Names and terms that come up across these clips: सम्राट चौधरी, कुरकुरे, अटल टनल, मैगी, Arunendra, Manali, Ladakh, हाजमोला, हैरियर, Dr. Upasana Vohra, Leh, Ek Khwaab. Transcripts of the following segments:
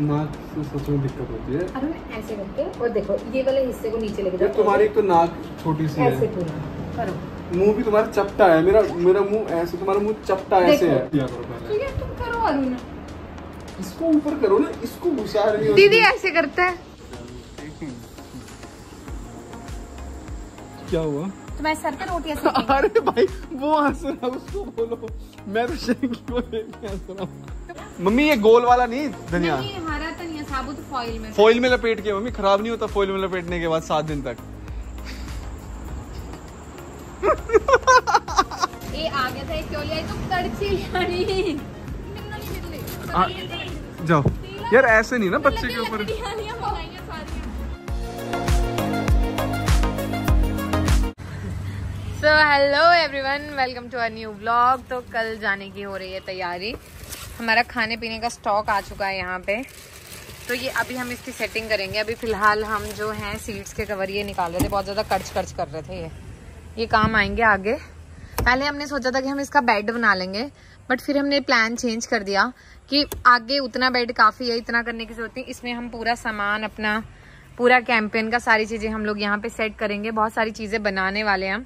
नाक से सच में दिक्कत होती है। अरे मैं ऐसे करके और देखो ये वाले हिस्से को नीचे लेके जाओ। तुम्हारी तो नाक छोटी सी है। ऐसे करो। मुंह भी तुम्हारा चपटा है। मेरा मुंह ऐसे, तुम्हारा मुंह चपटा ऐसे है। क्या करो पहले? ठीक है तुम करो अरुण। इसको ऊपर करो ना, इसको घुसा रही हो। दीदी ऐसे करता है। क्या हुआ? तुम्हारे सर पे रोटी ऐसे। अरे भाई वो हंस रहा, उसको बोलो। मैं तो शेंगी को हंस रहा हूँ। मम्मी ये गोल वाला नहीं धनिया, हरा धनिया साबुत फॉइल में लपेट के। मम्मी खराब नहीं होता फॉइल में लपेटने के बाद 7 दिन तक। ये आ गया था, क्यों लिया? तुम तड़ची लिया जाओ यार, ऐसे नहीं ना बच्चे के ऊपर। So hello everyone, welcome to our new vlog. तो कल जाने की हो रही है तैयारी। हमारा खाने पीने का स्टॉक आ चुका है यहाँ पे, तो ये अभी हम इसकी सेटिंग करेंगे। अभी फ़िलहाल हम जो हैं सीड्स के कवर ये निकाल रहे थे, बहुत ज़्यादा खर्च कर रहे थे। ये काम आएंगे आगे। पहले हमने सोचा था कि हम इसका बेड बना लेंगे, बट फिर हमने प्लान चेंज कर दिया कि आगे उतना बेड काफ़ी है, इतना करने की जरूरत नहीं। इसमें हम पूरा सामान अपना, पूरा कैंपेन का सारी चीज़ें हम लोग यहाँ पर सेट करेंगे। बहुत सारी चीज़ें बनाने वाले हैं हम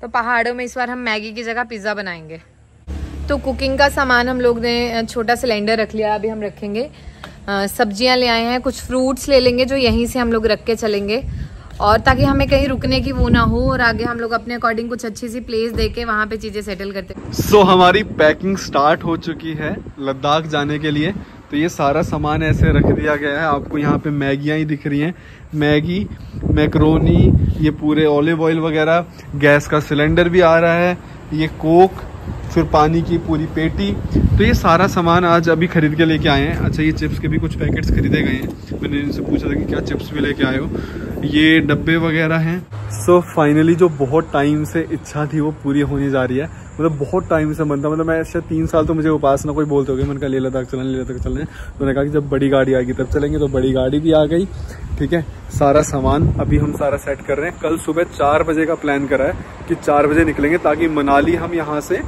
तो। पहाड़ों में इस बार हम मैगी की जगह पिज़्ज़ा बनाएंगे। तो कुकिंग का सामान हम लोग ने छोटा सिलेंडर रख लिया, अभी हम रखेंगे। सब्जियां ले आए हैं, कुछ फ्रूट्स ले लेंगे जो यहीं से हम लोग रख के चलेंगे, और ताकि हमें कहीं रुकने की वो ना हो, और आगे हम लोग अपने अकॉर्डिंग कुछ अच्छी सी प्लेस देके वहाँ पे चीज़ें सेटल करते हैं। सो हमारी पैकिंग स्टार्ट हो चुकी है लद्दाख जाने के लिए। तो ये सारा सामान ऐसे रख दिया गया है। आपको यहाँ पे मैगियाँ ही दिख रही हैं, मैगी, मैकरोनी, ये पूरे ऑलिव ऑयल वगैरह, गैस का सिलेंडर भी आ रहा है, ये कोक, फिर पानी की पूरी पेटी। तो ये सारा सामान आज अभी खरीद के लेके आए हैं। अच्छा, ये चिप्स के भी कुछ पैकेट्स खरीदे गए हैं। मैंने इनसे पूछा था कि क्या चिप्स भी लेके आए हो, ये डब्बे वगैरह हैं। सो फाइनली जो बहुत टाइम से इच्छा थी वो पूरी होने जा रही है। मतलब बहुत टाइम से मन था, मतलब मैं शायद 3 साल तो मुझे उपासना कोई बोलते हो गए। मैंने कहा लेह लद्दाख चलना, लेह लद्दाख चलना है। मैंने कहा कि जब बड़ी गाड़ी आएगी तब चलेंगे, तो बड़ी गाड़ी भी आ गई। ठीक है, सारा सामान अभी हम सारा सेट कर रहे हैं। कल सुबह 4 बजे का प्लान करा है कि 4 बजे निकलेंगे, ताकि मनाली हम यहाँ से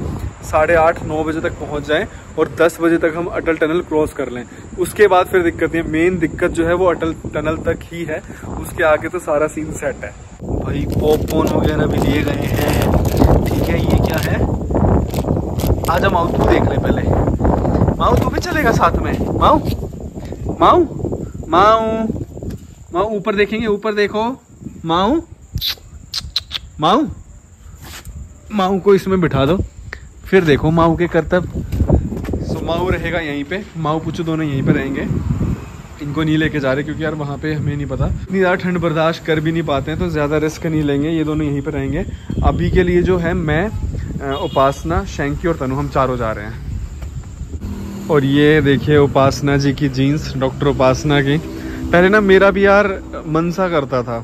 8:30-9 बजे तक पहुँच जाएँ और 10 बजे तक हम अटल टनल क्रॉस कर लें। उसके बाद फिर दिक्कत नहीं है। मेन दिक्कत जो है वो अटल टनल तक ही है, उसके आगे तो सारा सीन सेट है। भाई पॉपकॉर्न वगैरह भी लिए गए हैं। ठीक है, ये क्या है? आज हम माऊ तू देख ले पहले। माऊ तू भी चलेगा साथ में? माऊ माऊ माऊ माऊ ऊपर देखेंगे, ऊपर देखो माऊ माऊ माऊ को इसमें बिठा दो, फिर देखो माऊ के करतब। सो माऊ रहेगा यहीं पे, माऊ पूछो दोनों यहीं पे रहेंगे। इनको नहीं लेके जा रहे क्योंकि यार वहाँ पे हमें नहीं पता, इतनी ज़्यादा ठंड बर्दाश्त कर भी नहीं पाते हैं, तो ज़्यादा रिस्क नहीं लेंगे। ये दोनों यहीं पे रहेंगे अभी के लिए। जो है मैं, उपासना, शैंकी और तनु, हम चारों जा रहे हैं। और ये देखिए उपासना जी की जीन्स, डॉक्टर उपासना की। पहले ना मेरा भी यार मन सा करता था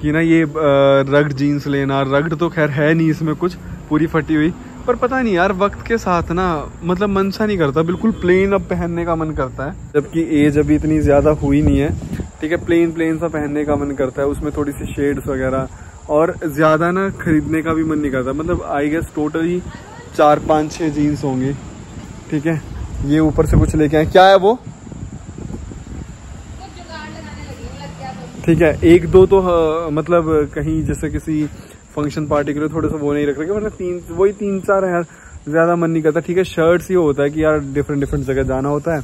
कि ना ये रग्ड जीन्स लेना। रग्ड तो खैर है नहीं इसमें कुछ, पूरी फटी हुई, पर पता नहीं यार वक्त के साथ ना, मतलब मन सा नहीं करता, बिल्कुल प्लेन अब पहनने का मन करता है। जबकि एज अभी इतनी ज़्यादा हुई नहीं है, ठीक है, प्लेन प्लेन सा पहनने का मन करता है। उसमें थोड़ी सी शेड्स वगैरह, और ज़्यादा ना खरीदने का भी मन नहीं करता। मतलब आई गेस टोटली 4-5-6 जीन्स होंगी। ठीक है, ये ऊपर से कुछ लेके आए। क्या है वो? ठीक है, 1-2 तो मतलब कहीं जैसे किसी फंक्शन पार्टी के लिए थोड़ा सा वो नहीं रख रखे, वरना 3-4 है यार, ज़्यादा मन नहीं करता। ठीक है, शर्ट्स ये होता है कि यार डिफरेंट जगह जाना होता है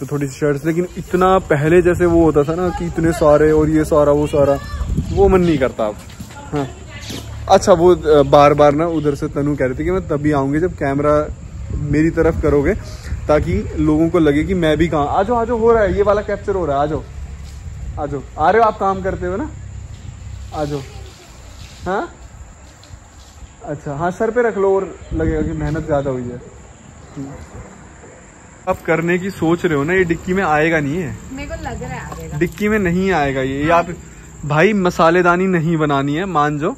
तो थोड़ी सी शर्ट्स। लेकिन इतना पहले जैसे वो होता था ना कि इतने सारे और ये सारा वो सारा, वो मन नहीं करता अब। हाँ अच्छा, वो बार बार ना उधर से तनु कह रही थी कि मैं तभी आऊँगी जब कैमरा मेरी तरफ करोगे, ताकि लोगों को लगे कि मैं भी कहाँ। आ जाओ आ जाओ, हो रहा है ये वाला कैप्चर हो रहा है। आ जाओ आ जाओ, आ रहे हो आप काम करते हो ना, आ जाओ। हाँ अच्छा, हाँ सर पे रख लो और लगेगा कि मेहनत ज़्यादा हुई है। आप करने की सोच रहे हो ना, ये डिक्की में आएगा नहीं है, मेरे को लग रहा है आएगा। डिक्की में नहीं आएगा ये। आप भाई मसालेदानी नहीं बनानी है, मान जो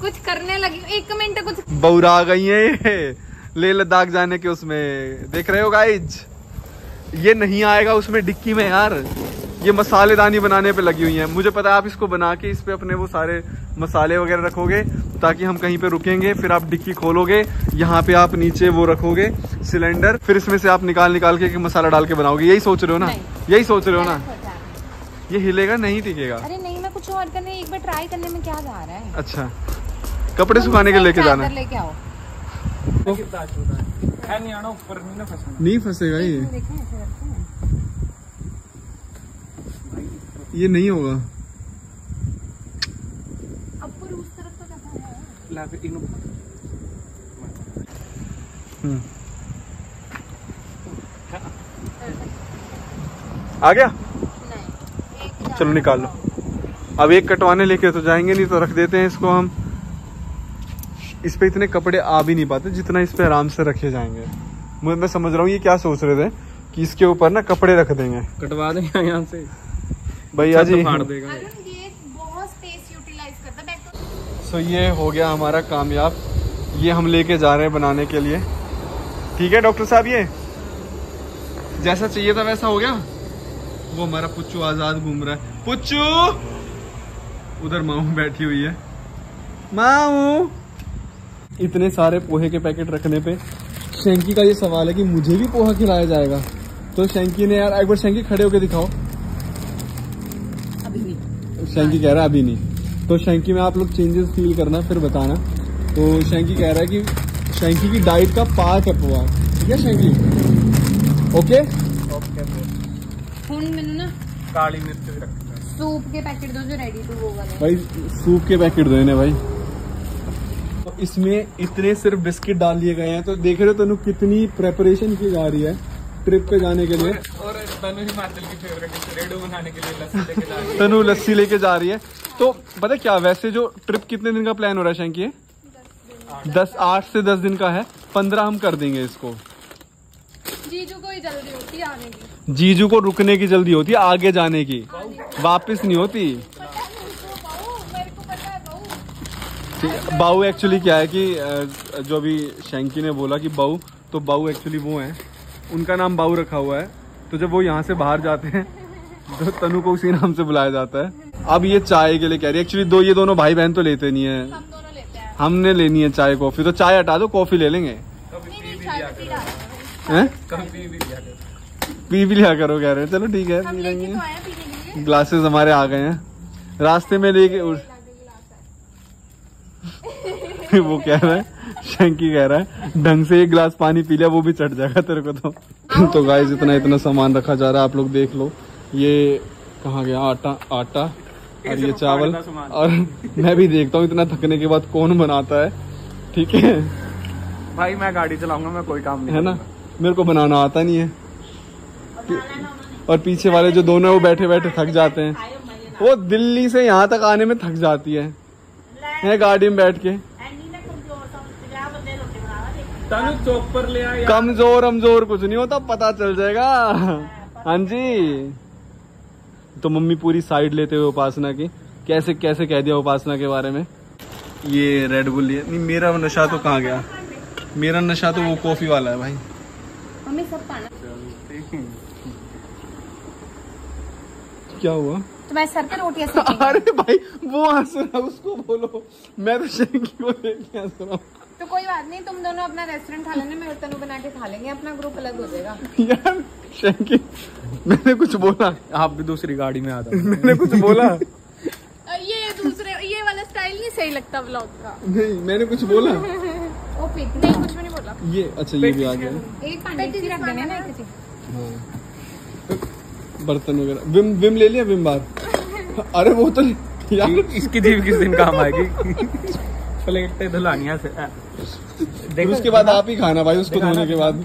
कुछ करने लगी। 1 मिनट कुछ बौरा गई है ये लेह लद्दाख जाने के उसमें, देख रहे हो गाइज? ये नहीं आएगा उसमें डिक्की में यार। ये मसालेदानी बनाने पे लगी हुई हैं। मुझे पता है आप इसको बना के इस पे अपने वो सारे मसाले वगैरह रखोगे ताकि हम कहीं पे रुकेंगे, फिर आप डिक्की खोलोगे, यहाँ पे आप नीचे वो रखोगे सिलेंडर, फिर इसमें से आप निकाल के मसाला डाल के बनाओगे। यही सोच रहे हो ना? यही सोच रहे हो ना? ये हिलेगा नहीं, टिकेगा? अरे नहीं, मैं कुछ और करने, एक बार ट्राई करने में क्या जा रहा है। अच्छा, कपड़े सुखाने के लेके जाना, लेके आओ। नहीं फंसेगा ये, ये नहीं होगा। आ गया? चलो निकालो। अब एक कटवाने लेके तो जाएंगे नहीं, तो रख देते हैं इसको हम। इस पे इतने कपड़े आ भी नहीं पाते जितना इस पे आराम से रखे जाएंगे। मैं समझ रहा हूँ ये क्या सोच रहे थे कि इसके ऊपर ना कपड़े रख देंगे, कटवा देंगे यहाँ से भैया जी। सो ये हो गया हमारा कामयाब। ये हम लेके जा रहे हैं बनाने के लिए। ठीक है डॉक्टर साहब, ये जैसा चाहिए था वैसा हो गया। वो हमारा पुच्चू आजाद घूम रहा है। पुच्चू, उधर माऊ बैठी हुई है। माऊ, इतने सारे पोहे के पैकेट रखने पे शेंकी का ये सवाल है कि मुझे भी पोहा खिलाया जाएगा। तो शेंकी ने, यार एक बार शेंकी खड़े होके दिखाओ। अभी नहीं, शेंकी कह रहा है अभी नहीं। तो शेंकी में आप लोग चेंजेस फील करना, फिर बताना। तो शेंकी कह रहा है कि शेंकी की डाइट का पार्ट है पोहा। ठीक है शेंकी, ओके ना। काली मिर्च भी रखना। सूप के पैकेट दो जो रेडी टू वो वाले। भाई सूप के पैकेट दो इन्हें भाई। इसमें इतने सिर्फ बिस्किट डाल लिए गए हैं। तो देख रहे हो तनु कितनी प्रेपरेशन की जा रही है ट्रिप पे जाने के लिए। और तनु हिमाचल की फेवरेट डिश रेडू बनाने के लिए लस्सी लेके जा रही है। तनु लस्सी लेके जा रही है। तो पता क्या, वैसे जो ट्रिप कितने दिन का प्लान हो रहा है शैंकी? 8 से 10 दिन का है। 15 हम कर देंगे इसको। जीजू को ही जल्दी होती है आने की, जीजू को रुकने की जल्दी होती है, आगे जाने की, वापस नहीं होती। बाऊ एक्चुअली क्या है कि जो अभी शेंकी ने बोला कि बाऊ, तो बाऊ एक्चुअली वो हैं, उनका नाम बाऊ रखा हुआ है। तो जब वो यहाँ से बाहर जाते हैं तो तनु को उसी नाम से बुलाया जाता है। अब ये चाय के लिए कह रही है। एक्चुअली दो, ये दोनों भाई बहन तो लेते नहीं है, हम दोनों लेते हैं। हमने लेनी है चाय कॉफी। तो चाय हटा दो, कॉफी ले लेंगे। पी भी लिया करो कह रहे हैं। चलो ठीक है, ग्लासेस हमारे आ गए हैं। रास्ते में लेके वो कह रहा है, शेंकी कह रहा है ढंग से एक गिलास पानी पी लिया वो भी चढ़ जाएगा तेरे को। तो गाइस इतना सामान रखा जा रहा है, आप लोग देख लो। ये कहाँ गया आटा और ये चावल, और मैं भी देखता हूँ इतना थकने के बाद कौन बनाता है। ठीक है भाई, मैं गाड़ी चलाऊंगा, मैं कोई काम नहीं है ना, मेरे को बनाना आता नहीं है। और पीछे वाले जो दोनों वो बैठे बैठे थक जाते हैं। वो दिल्ली से यहाँ तक आने में थक जाती है गाड़ी में बैठ के। पर ले आया कमजोर अमजोर कुछ नहीं होता, पता चल जाएगा। हाँ जी, तो मम्मी पूरी साइड लेते हुए उपासना की, कैसे कैसे कह दिया उपासना के बारे में। ये रेड बुल लिया नहीं, मेरा नशा तो कहाँ गया? मेरा नशा तो वो कॉफी वाला है भाई। हमें सब खाना। क्या हुआ? तो मैं सर पे रोटी ऐसे। अरे भाई वो हंस रहा, उसको बोलो। मैं तो शेंकी को लेके हंस रहा हूँ। तो कोई बात नहीं, तुम दोनों अपना रेस्टोरेंट खा लेना, मैं तनु बना के खा लेंगे, अपना ग्रुप अलग हो जाएगा। यार शेंकी, मैंने कुछ बोला? आप भी दूसरी गाड़ी में आ जाओ। मैंने कुछ बोला? ये दूसरे, ये वाला स्टाइल नहीं सही लगता व्लॉग का। नहीं मैंने कुछ बोला? ओ पिक नहीं, कुछ भी नहीं बोला। ये अच्छा, ये भी आ गया। एक पानी रख देना ना किसी बर्तन वगैरह। विम विम ले लिया, विम बार। अरे वो तो यार इसकी जीव किस दिन काम आएगी। प्लेटें धुलानिया से देखो, उसके बाद आप ही खाना भाई। उसको धोने के बाद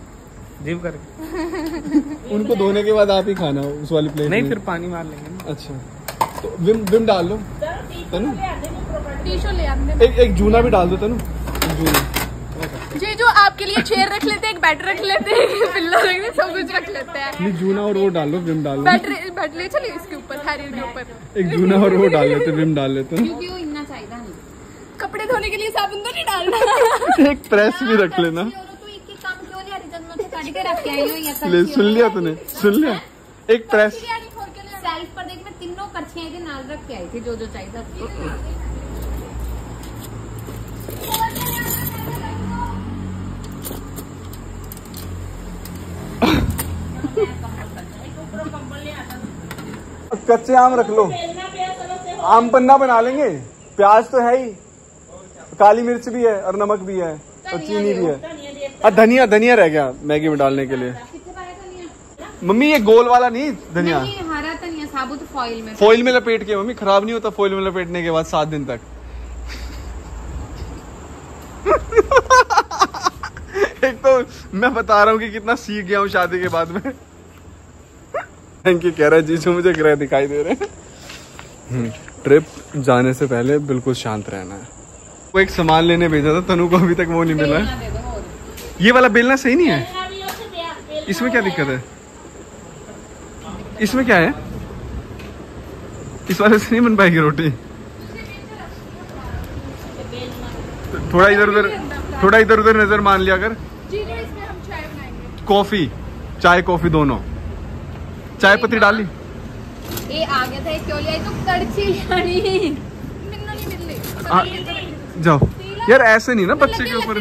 जीव करके उनको धोने के बाद आप ही खाना उस वाली प्लेट नहीं, फिर पानी मार लेंगे। अच्छा तो विम विम डाल लो तनु, टिश्यू ले आने, एक जूना भी डाल दो तनु। जी जो आपके लिए चेयर रख लेते हैं, एक बैटर रख लेते हैं, पिल्ला रख लेते हैं, सब कुछ रख लेते हैं। जूना और वो डाल लो, विम डाल लो। बैटर ले चलिए इसके ऊपर, थारी के ऊपर एक जूना और वो डाल लेते, विम डाल लेते। इतना चाहिए कपड़े धोने के लिए साबुन तो नहीं डालना। एक प्रेस भी रख लेना। सुन लिया तूने, सुन लिया। एक प्रेस, प्राइस पर देख मैं तीनों कच्छे के नाल रख के आई थी, जो जो चाहिए था। कच्चे आम रख लो, आम पन्ना बना लेंगे। प्याज तो है ही, काली मिर्च भी है और नमक भी है और चीनी भी है। धनिया धनिया रह गया मैगी में डालने के लिए। मम्मी ये गोल वाला नहीं धनिया, हरा धनिया साबुत फॉइल में लपेट के। मम्मी खराब नहीं होता फॉइल में लपेटने के बाद 7 दिन तक। एक तो मैं बता रहा हूँ कि कितना सीख गया हूँ शादी के बाद में। थैंक यू कह रहा है जीजू, मुझे ग्रह दिखाई दे रहे हैं। ट्रिप जाने से पहले बिल्कुल शांत रहना है। वो एक सामान लेने भेजा था तनु को, अभी तक वो नहीं मिला है। ये वाला बेलना सही नहीं है, इसमें क्या दिक्कत है? इसमें क्या है? इस वाले से नहीं बन पाएगी रोटी। थोड़ा इधर उधर नजर मान लिया कर। कॉफी, चाय कॉफी दोनों। चाय पत्ती डाली। ये आ गया था क्यों लिया? तो कड़छी नहीं जाओ यार, ऐसे नहीं ना बच्चे के ऊपर।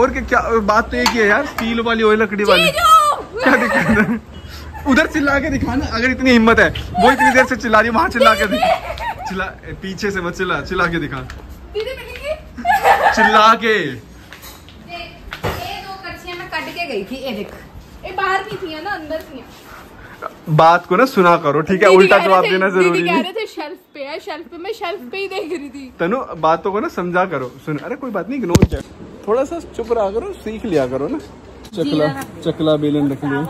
और क्या बात तो एक ही है यार, स्टील वाली हो लकड़ी वाली, क्या दिक्कत है? उधर चिल्ला के दिखाना अगर इतनी हिम्मत है। वो इतनी देर से चिल्ला रही, वहाँ चिल्ला के दिखा। चिल्ला पीछे से मत चिल्ला, चिल्ला के दिखा, चिल्ला के। देख ये दो कड़छियां मैं कट के गई थी, ये देख, ये बाहर की थी ना, अंदर थी। बात को ना सुना करो, ठीक है? उल्टा जवाब देना जरूरी नहीं। कह रहे थे शेल्फ पे है, शेल्फ पे, मैं शेल्फ पे ही देख रही थी। तनु बातों को ना समझा करो, सुन। अरे कोई बात नहीं, इग्नोर कर, थोड़ा सा चुप रहा करो, सीख लिया करो ना। चकला बेलन रख लिया।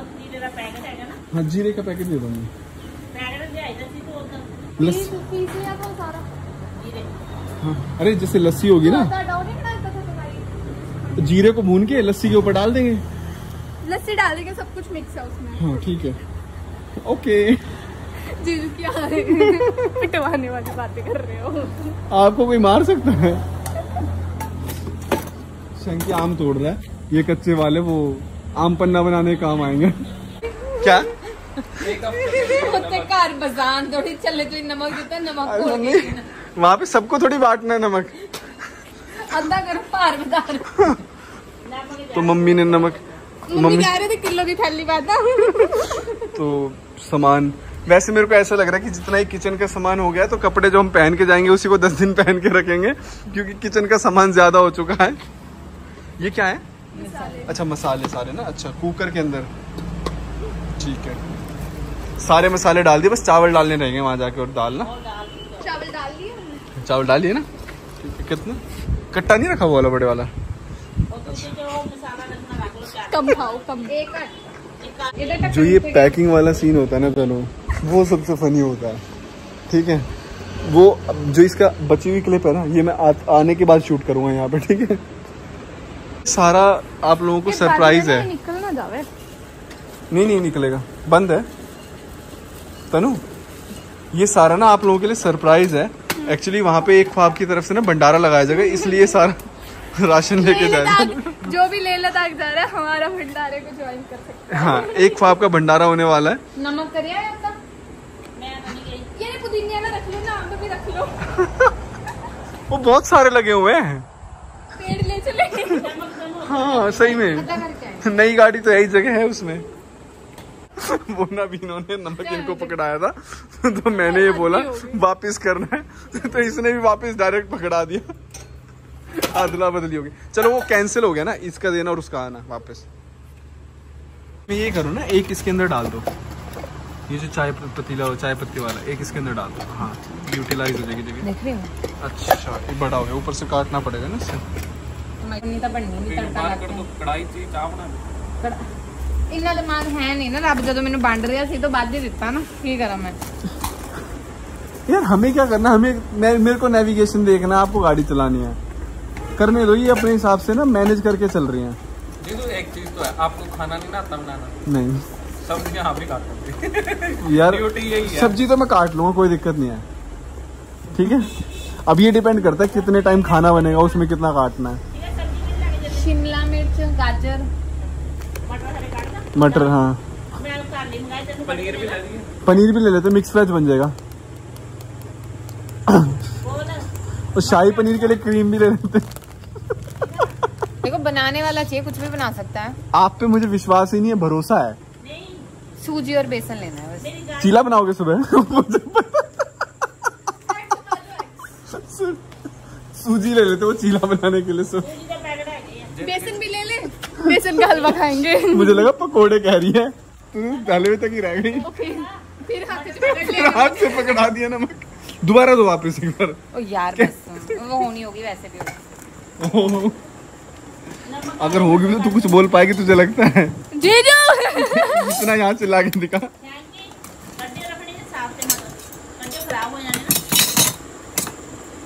हाँ जीरे का पैकेट दे दूंगी। अरे जैसे लस्सी होगी ना, जीरे को भून के लस्सी के ऊपर डाल देंगे। लस्सी डाल देंगे, सब कुछ मिक्स है उसमें। हाँ ठीक है, ओके। जीजू क्या पिटवाने वाली बातें कर रहे हो? आपको कोई मार सकता है? शंकी आम तोड़ रहा है। ये कच्चे वाले वो आम पन्ना बनाने काम आएंगे। क्या कार बाजार थोड़ी चले तो नमक देता है, नमक वहाँ पे सबको थोड़ी बांटना है। नमक अंधा करो पार बाजार। तो मम्मी ने नमक, मम्मी कह रहे थे किलो की थैली बांधा। तो सामान वैसे मेरे को ऐसा लग रहा है कि जितना ही किचन का सामान हो गया, तो कपड़े जो हम पहन के जाएंगे उसी को 10 दिन पहन के रखेंगे, क्योंकि किचन का सामान ज्यादा हो चुका है। ये क्या है? अच्छा मसाले सारे ना, अच्छा कुकर के अंदर, ठीक है। सारे मसाले डाल दिए, बस चावल डालने रहेंगे वहाँ जाके। और दाल ना, चावल डाल दिए ना, ठीक है। कितना कट्टा नहीं रखा वो वाला बड़े वाला? कम खाओ, कम। जो ये पैकिंग वाला सीन होता है ना चलो, वो सबसे फनी होता है, ठीक है। वो जो इसका बची हुई क्लिप है ना, ये मैं आने के बाद शूट करूँगा यहाँ पे, ठीक है। सारा आप लोगों को सरप्राइज है। निकल ना जावे। नहीं निकलेगा, बंद है तनु। ये सारा ना आप लोगों के लिए सरप्राइज है। एक्चुअली वहाँ पे एक ख्वाब की तरफ से ना भंडारा लगाया जाएगा, इसलिए सारा राशन लेके जाएगा। जो भी ले लद्दाख जा रहा है हमारा भंडारे को ज्वाइन कर सकते हैं। हाँ, एक ख्वाब का भंडारा होने वाला है। नमक करिए आपका। ये पुदीने ना रख लो ना, आम भी रख लो। वो बहुत सारे लगे हुए हैं। पेड़ ले चले। हाँ सही में, नई गाड़ी तो यही जगह है उसमें। वो ना भी इन्होंने नमक इनको पकड़ाया था, तो मैंने ये बोला वापस करना है, तो इसने भी वापस डायरेक्ट पकड़ा दिया। आदला बदली होगी। चलो वो कैंसिल हो गया ना, इसका देना और उसका आना वापस। मैं ये करूँ ना, एक इसके अंदर डाल दो, ये जो चाय पतीला हो, चाय पत्ती वाला, एक इसके अंदर डाल दो। हाँ यूटिलाइज हो जाएगी जगह। अच्छा ये बड़ा हो गया, ऊपर से काटना पड़ेगा ना इससे। इन्ना दिमाग है नहीं ना, रब जो मैंने बंड रहा सी तो बद ही दिता ना, की करा मैं यार। हमें क्या करना, हमें मेरे को नेविगेशन देखना, आपको गाड़ी चलानी है, करने दो। ये अपने हिसाब से ना मैनेज करके चल रही है। एक चीज तो है, आपको खाना नहीं ना आता बनाना? नहीं, सब्जी आप ही काट सकते यार। सब्जी तो मैं काट लूंगा, कोई दिक्कत नहीं है, ठीक है। अब ये डिपेंड करता है कितने टाइम खाना बनेगा, उसमें कितना काटना है। शिमला मिर्च, गाजर, मटर। हाँ पनीर भी ले लेते, मिक्स वेज बन जाएगा। और शाही पनीर के लिए क्रीम भी ले लेते। देखो बनाने वाला चाहिए, कुछ भी बना सकता है। आप पे मुझे विश्वास ही नहीं है, भरोसा है। सूजी और बेसन लेना है बस। चीला बनाओगे सुबह? सूजी ले लेते वो चीला बनाने के लिए। बेसन भी ले ले, बेसन का हलवा खाएंगे। मुझे लगा पकोड़े कह रही है, तू पहले तक ही रह गई। फिर हाथ से पकड़ा दिया नमक। दोबारा दो वापस एक बार। ओ यार वो होनी होगी वैसे भी। ओ अगर होगी भी तो तू कुछ बोल पाएगी तुझे लगता है? जीजू इतना यहाँ से लाके दिखा।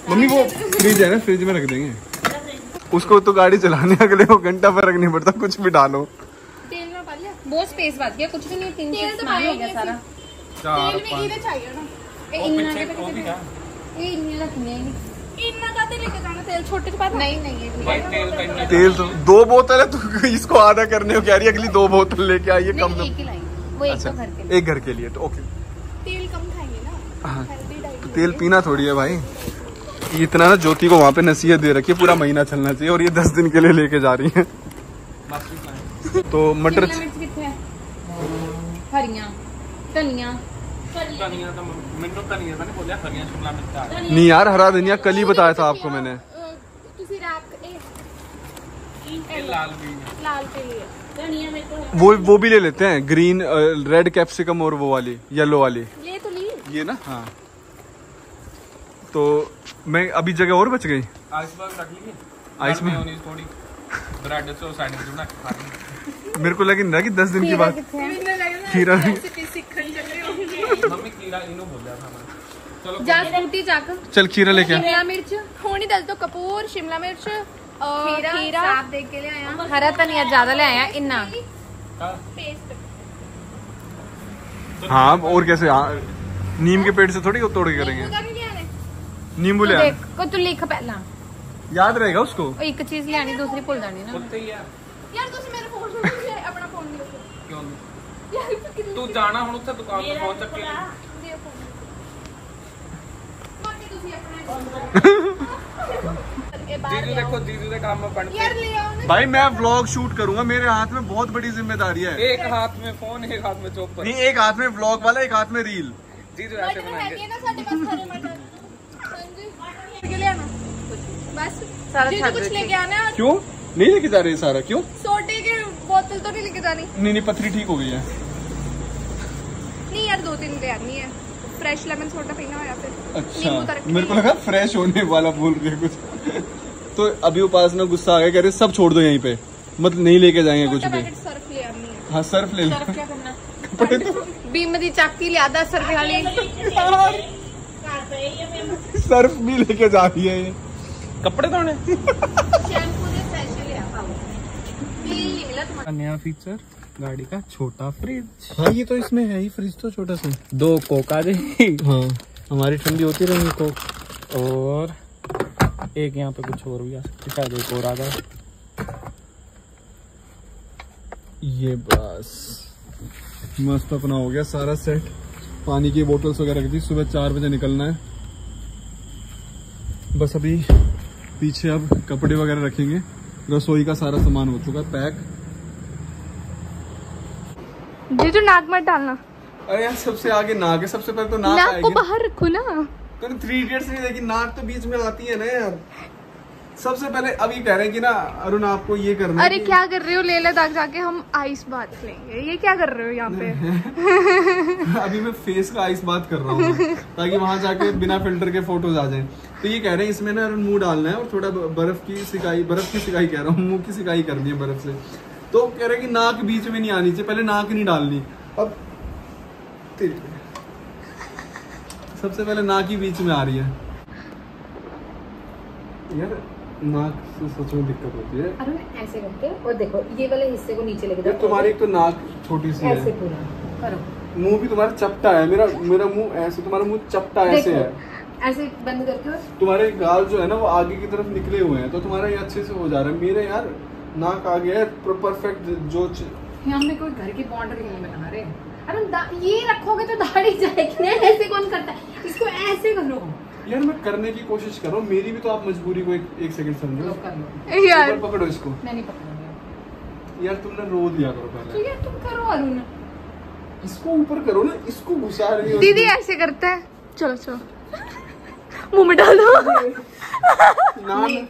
मम्मी वो फ्रिज है ना, फ्रिज में रख देंगे उसको। तो गाड़ी चलाने अगले को घंटा फर्क नहीं पड़ता, कुछ भी डालो। तेल में पा लिया, बहुत स्पेस बात किया, कुछ भी नहीं। तेल तो पाएगा सारा, तेल में हीरा चाहिए ना। तेल तो दो बोतल है, तो इसको आधा करने हो क्या रही है? अगली दो बोतल लेके आइए। कम वो अच्छा, एक घर के लिए तो ओके। तेल कम खाएंगे ना। हाँ तेल पीना थोड़ी है भाई, इतना ना। ज्योति को वहाँ पे नसीहत दे रखी है पूरा महीना चलना चाहिए, और ये 10 दिन के लिए लेके जा रही है। तो मटर धनिया नहीं यार, हरा धनिया कल ही बताया था आपको मैंने। वो भी ले लेते हैं, ग्रीन रेड कैप्सिकम और वो वाली येलो वाली ये तो ली ये ना। हाँ तो मैं अभी जगह और बच गई। आइस में मेरे को लगे ना कि 10 दिन के बाद खीरा। चल खीरा लेके आ। मिर्च थोड़ी डाल दो, कपूर शिमला मिर्च और खीरा आप देख के ले आया। हरा धनिया ज्यादा ले आया इन्ना। हाँ और कैसे? नीम के पेड़ से थोड़ी तोड़ के करेंगे। नींबू ले आया, तू लिख पहला, याद रहेगा उसको। एक चीज ले आनी, दूसरी भूल जानी ना यार। तुम मेरा फोन छोड़, अपना फोन ले लो। क्यों यार तू जाना हुन उत्थे दुकान पे पहुंच सकती है। बाकी तुसी अपना दीदी देखो, दीदी के काम में पड़ती है। भाई मैं व्लॉग शूट करूंगा, मेरे हाथ में बहुत बड़ी जिम्मेदारी है। एक हाथ में फोन, एक हाथ में चॉपर। नहीं एक हाथ में व्लॉग वाला, एक हाथ में रील। दीदी ऐसे बनाएंगे ना साडे पास सारे मटर। हां जी ले आना बस सारा। दीदी कुछ लेके आना। क्यों नहीं लेके जा रही सारा? क्यों? सोडे के बोतल तो नहीं लेके जानी। नहीं नहीं पथरी ठीक हो गई है। नहीं यार 2-3 ले आनी है। फ्रेश लेमन सोडा पीना है या फिर अच्छा, मेरे को लगा फ्रेश होने वाला बोल रही है कुछ। तो अभी उपासना गुस्सा आ गया, कह रहे सब छोड़ दो यहीं पे, मतलब नहीं लेके जाएंगे कुछ भी। सर्फ ले आनी है। हाँ सर्फ ले लो। क्या करना? कपड़े तो बीम दी चाकी ले आदा सर्फ वाली। सर्फ भी लेके जा रही है ये, कपड़े धोने। नया फीचर गाड़ी का, छोटा फ्रिज। हाँ ये तो इसमें है ही फ्रिज, तो छोटा सा। 2 कोका दे। हाँ हमारी ठंडी होती रहेगी कोक। और एक यहाँ पे कुछ और भी आ सकता है, एक और आ गया। ये बस मस्त अपना हो गया सारा सेट। पानी की बोतल्स वगैरह रख दी। सुबह 4 बजे निकलना है बस। अभी पीछे अब कपड़े वगैरह रखेंगे। रसोई का सारा सामान हो चुका है पैक। जीजू नाग मत डालना। अरे यार सबसे आगे नाग है, सबसे पहले तो नाग आएगी। नाग को बाहर रखो ना। तो 3 इडियट्स नहीं देखी, नाग तो बीच में आती है ना यार। सबसे पहले अभी कह रहे हैं कि ना अरुण आपको ये करना। अरे क्या कर रहे हो, लेह लद्दाख जाके हम आइस बात लेंगे, ये क्या कर रहे हो यहाँ पे? अभी मैं फेस का आइस बात कर रहा हूँ ताकि वहाँ जाके बिना फिल्टर के फोटोज आ जाए। तो ये कह रहे हैं इसमें ना अरुण मुँह डालना है और थोड़ा बर्फ की सिकाई कह रहा हूँ, मुँह की सिकाई करनी है बर्फ से। तो कह रहे कि नाक बीच में नहीं आनी चाहिए, पहले नाक नहीं डालनी। अब सबसे पहले नाक ही बीच में आ रही है यार। नाक से सच में दिक्कत होती है। अरे ऐसे करके और देखो ये वाले हिस्से को नीचे लेके जाओ। तुम्हारी एक तो नाक छोटी सी ऐसे है, करो। मुंह भी तुम्हारा चपटा है। मेरा मुंह ऐसे, तुम्हारा मुंह चपटा ऐसे है। ऐसे बंद करके तुम्हारे गाल जो है ना वो आगे की तरफ निकले हुए हैं, तो तुम्हारा ये अच्छे से हो जा रहा है। मेरे यार नाक आ गया है परफेक्ट। जो हम कोई घर की बाउंड्री नहीं बना रहे। ये रखोगे तो दाढ़ी जाएगी ना, ऐसे कौन करता है, इसको ऐसे करो यार। मैं करने की कोशिश कर रहा हूँ, मेरी भी तो आप मजबूरी को एक सेकंड समझो यार। पकड़ो इसको, मैं नहीं पकड़ूंगी यार, तुमने रो दिया करो पहले तो यार, तुम करो अरुण, इसको ऊपर करो ना, इसको घुसा रही हो दीदी, ऐसे करता है। चलो चलो मुंह में डालो ना,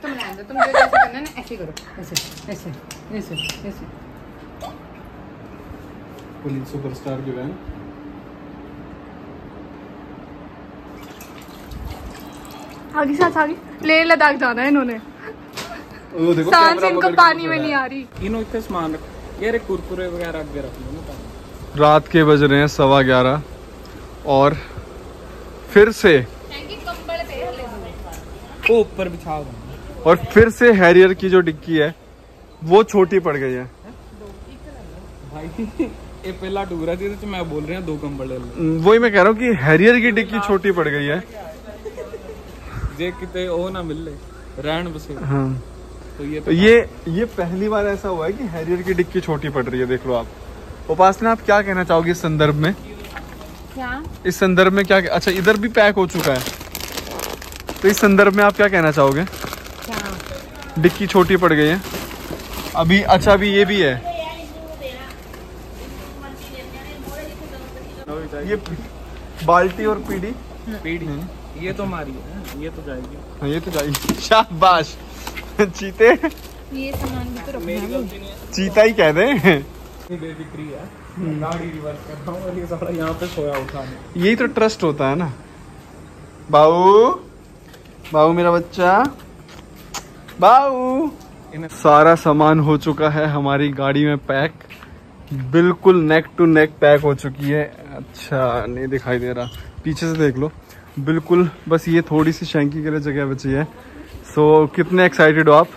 तुम ऐसे करना ना, ऐसे करो, ऐसे ऐसे ऐसे ऐसे। पुलिस सुपरस्टार की बहन आगे साथ आगे, लेह लद्दाख जाना है इन्होंने। वो देखो सांस इनको पानी में नहीं आ रही। इन्हों इतना सामान रख यार, कुरकुरे वगैरह आगे रख लो ना। रात के बज रहे हैं 11:15 और फिर से वो ऊपर बिछाओ, और फिर से हैरियर की जो डिक्की है वो छोटी पड़ गई है भाई। ये पहला टूरा थी तो मैं बोल रहा हूं 2 कंबल ले लो, वही मैं कह रहा हूँ कि हैरियर की डिक्की छोटी पड़ गई है। जे किते ओ ना मिले रहन बसे। हाँ। तो ये पहली बार ऐसा हुआ है कि हैरियर की डिक्की छोटी पड़ रही है। देख लो आप। उपासना, आप क्या कहना चाहोगी इस संदर्भ में? क्या इस संदर्भ में क्या? अच्छा इधर भी पैक हो चुका है, तो इस संदर्भ में आप क्या कहना चाहोगे? क्या डिक्की छोटी पड़ गई है अभी? अच्छा अभी ये भी है, ये बाल्टी और पीढ़ी पीढ़ी ये तो हमारी है, ये तो जाएगी। हाँ ये तो जाएगी, शाबाश चीते। ये सामान भी तो रखना, चीता ही कह दे। बेफिक्री है, गाड़ी रिवर्स करता हूं और ये सारा यहाँ पे सोया होता है। यही तो ट्रस्ट होता है ना। बाऊ बाऊ मेरा बच्चा बाऊ। सारा सामान हो चुका है हमारी गाड़ी में पैक, बिल्कुल नेक टू नेक पैक हो चुकी है। अच्छा नहीं दिखाई दे रहा, पीछे से देख लो बिल्कुल, बस ये थोड़ी सी शैंकी के लिए जगह बची है। सो कितने एक्साइटेड हो आप?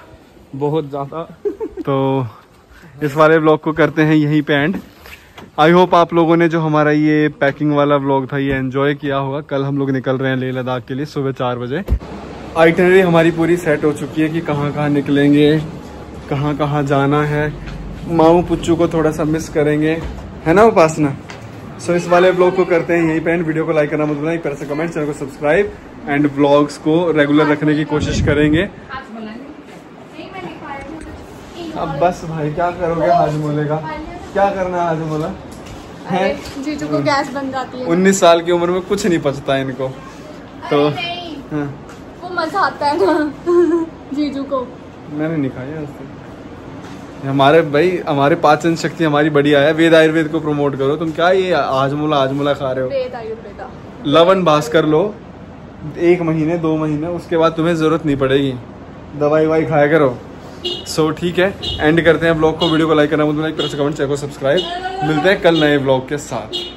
बहुत ज़्यादा। तो इस वाले व्लॉग को करते हैं यहीं पे एंड। आई होप आप लोगों ने जो हमारा ये पैकिंग वाला व्लॉग था ये एंजॉय किया होगा। कल हम लोग निकल रहे हैं लेह लद्दाख के लिए सुबह 4 बजे। आइटनरी हमारी पूरी सेट हो चुकी है कि कहाँ कहाँ निकलेंगे, कहाँ कहाँ जाना है। माऊ पुच्चू को थोड़ा सा मिस करेंगे, है ना उपासना? सो इस वाले व्लॉग को करते हैं यहीं पे एंड। वीडियो को लाइक करना मत भूलना, एक तरह से कमेंट, चैनल को सब्सक्राइब एंड व्लॉग्स को रेगुलर रखने की कोशिश करेंगे। अब बस भाई क्या करोगे हाजमोले का? क्या करना है हाजमोला है? जीजू को गैस बन जाती है। 19 साल की उम्र में कुछ नहीं पचता है इनको तो। हाँ। वो मजा आता है ना जीजू को। मैंने नहीं खाया। हमारे भाई हमारे पाचन शक्ति हमारी बढ़िया है। वेद आयुर्वेद को प्रमोट करो। तुम क्या ये हाजमोला हाजमोला खा रहे हो? वेद आयुर्वेदा लवन भास्कर लो 1 महीने 2 महीने, उसके बाद तुम्हें जरूरत नहीं पड़ेगी, दवाई ववाई खाया करो। सो ठीक है एंड करते हैं ब्लॉग को। वीडियो को लाइक करना मत भूलना, एक तरह से कमेंट, चैनल को सब्सक्राइब। मिलते हैं कल नए ब्लॉग के साथ।